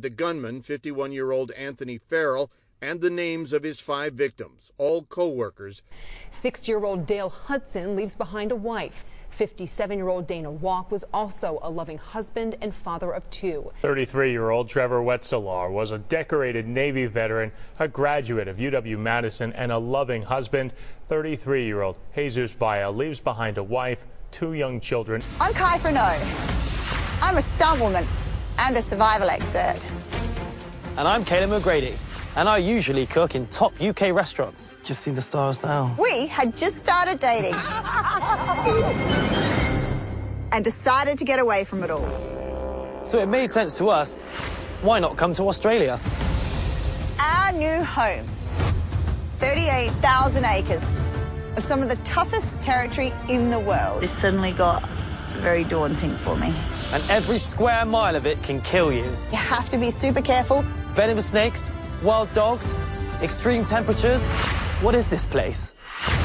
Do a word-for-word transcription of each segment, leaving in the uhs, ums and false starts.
the gunman, fifty-one-year-old Anthony Farrell, and the names of his five victims, all co-workers. Six-year-old Dale Hudson leaves behind a wife. fifty-seven-year-old Dana Walk was also a loving husband and father of two. thirty-three-year-old Trevor Wetzelar was a decorated Navy veteran, a graduate of U W Madison, and a loving husband. thirty-three-year-old Jesus Valle leaves behind a wife, two young children. I'm Ky Furneaux. I'm a stunt woman and a survival expert. And I'm Calem McGrady, and I usually cook in top U K restaurants. Just seen the stars now. We had just started dating and decided to get away from it all. So it made sense to us, why not come to Australia? Our new home, thirty-eight thousand acres of some of the toughest territory in the world. This suddenly got very daunting for me. And every square mile of it can kill you. You have to be super careful. Venomous snakes, wild dogs, extreme temperatures. What is this place?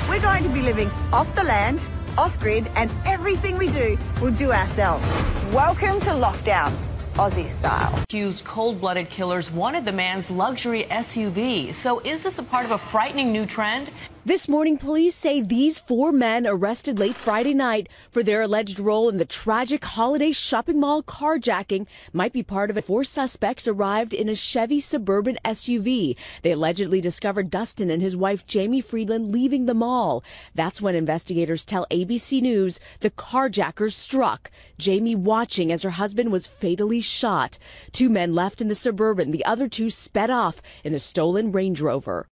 We're going to be living off the land, off-grid, and everything we do, we'll do ourselves. Welcome to lockdown, Aussie style. Accused cold-blooded killers wanted the man's luxury S U V. So is this a part of a frightening new trend? This morning, police say these four men arrested late Friday night for their alleged role in the tragic holiday shopping mall carjacking might be part of it. Four suspects arrived in a Chevy Suburban S U V. They allegedly discovered Dustin and his wife, Jamie Friedland, leaving the mall. That's when investigators tell A B C News the carjackers struck, Jamie watching as her husband was fatally shot. Two men left in the Suburban. The other two sped off in the stolen Range Rover.